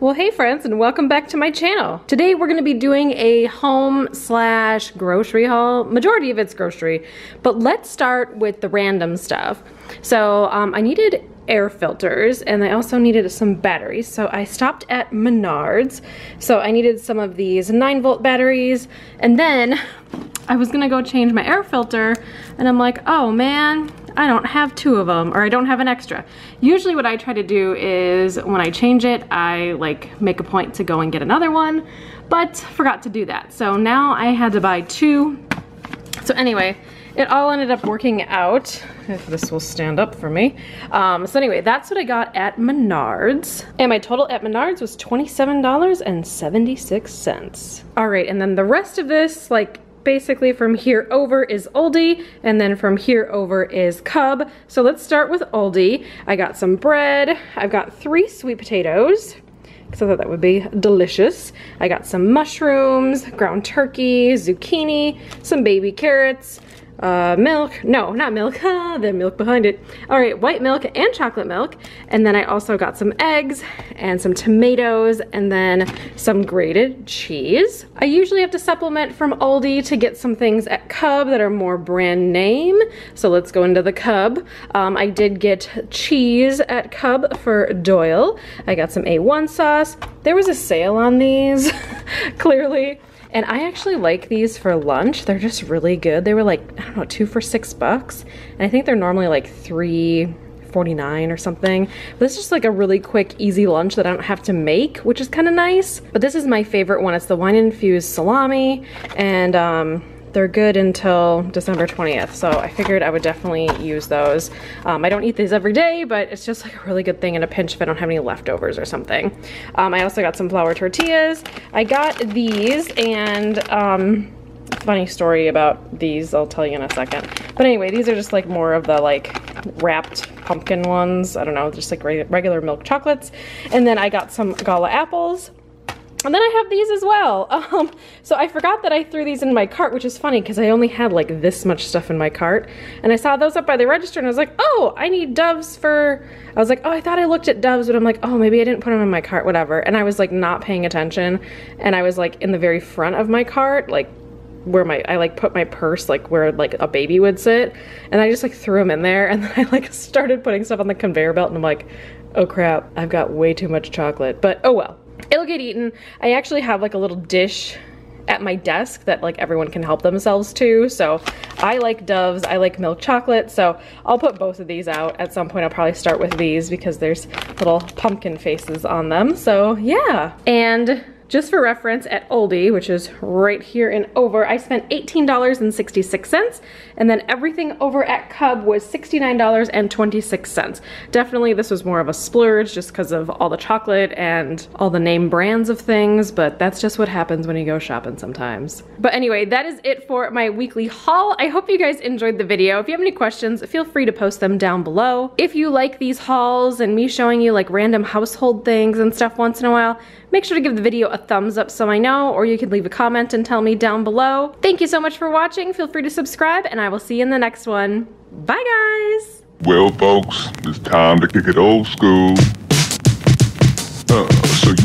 Well, hey friends, and welcome back to my channel. Today we're gonna be doing a home slash grocery haul. Majority of it's grocery, but let's start with the random stuff. So I needed air filters and I also needed some batteries. So I stopped at Menards. So I needed some of these 9-volt batteries, and then I was gonna go change my air filter and I'm like, oh man, I don't have two of them, or I don't have an extra. Usually what I try to do is when I change it, I like make a point to go and get another one, but forgot to do that. So now I had to buy two. So anyway, it all ended up working out, if this will stand up for me. So anyway, that's what I got at Menards. And my total at Menards was $27.76. All right, and then the rest of this, like, basically from here over is Aldi, and then from here over is Cub. So let's start with Aldi. I got some bread. I've got 3 sweet potatoes, because I thought that would be delicious. I got some mushrooms, ground turkey, zucchini, some baby carrots, milk. No, not milk. The milk behind it. All right, white milk and chocolate milk. And then I also got some eggs and some tomatoes and then some grated cheese. I usually have to supplement from Aldi to get some things at Cub that are more brand name. So let's go into the Cub. I did get cheese at Cub for Doyle. I got some A1 sauce. There was a sale on these, clearly. And I actually like these for lunch. They're just really good. They were like, I don't know, 2 for $6. And I think they're normally like $3.49 or something. But this is just like a really quick, easy lunch that I don't have to make, which is kind of nice. But this is my favorite one. It's the wine-infused salami. And they're good until December 20th. So I figured I would definitely use those. I don't eat these every day, but it's just like a really good thing in a pinch if I don't have any leftovers or something. I also got some flour tortillas. I got these, and funny story about these, I'll tell you in a second. But anyway, these are just like more of the like wrapped pumpkin ones. I don't know, just like regular milk chocolates. And then I got some Gala apples. And then I have these as well. So I forgot that I threw these in my cart, which is funny because I only had like this much stuff in my cart. And I saw those up by the register and I was like, oh, I need Doves for, I was like, oh, I thought I looked at Doves, but I'm like, oh, maybe I didn't put them in my cart, whatever. And I was like not paying attention. And I was like in the very front of my cart, like where my, I like put my purse, like where like a baby would sit. And I just like threw them in there. And then I like started putting stuff on the conveyor belt and I'm like, oh crap, I've got way too much chocolate, but oh well. It'll get eaten. I actually have like a little dish at my desk that like everyone can help themselves to. So I like Doves, I like milk chocolate. So I'll put both of these out at some point. I'll probably start with these because there's little pumpkin faces on them. So yeah. And just for reference, at Aldi, which is right here and over, I spent $18.66, and then everything over at Cub was $69.26. Definitely this was more of a splurge just because of all the chocolate and all the name brands of things, but that's just what happens when you go shopping sometimes. But anyway, that is it for my weekly haul. I hope you guys enjoyed the video. If you have any questions, feel free to post them down below. If you like these hauls and me showing you like random household things and stuff once in a while, make sure to give the video a thumbs up so I know, or you can leave a comment and tell me down below. Thank you so much for watching. Feel free to subscribe, and I will see you in the next one. Bye, guys. Well, folks, it's time to kick it old school. So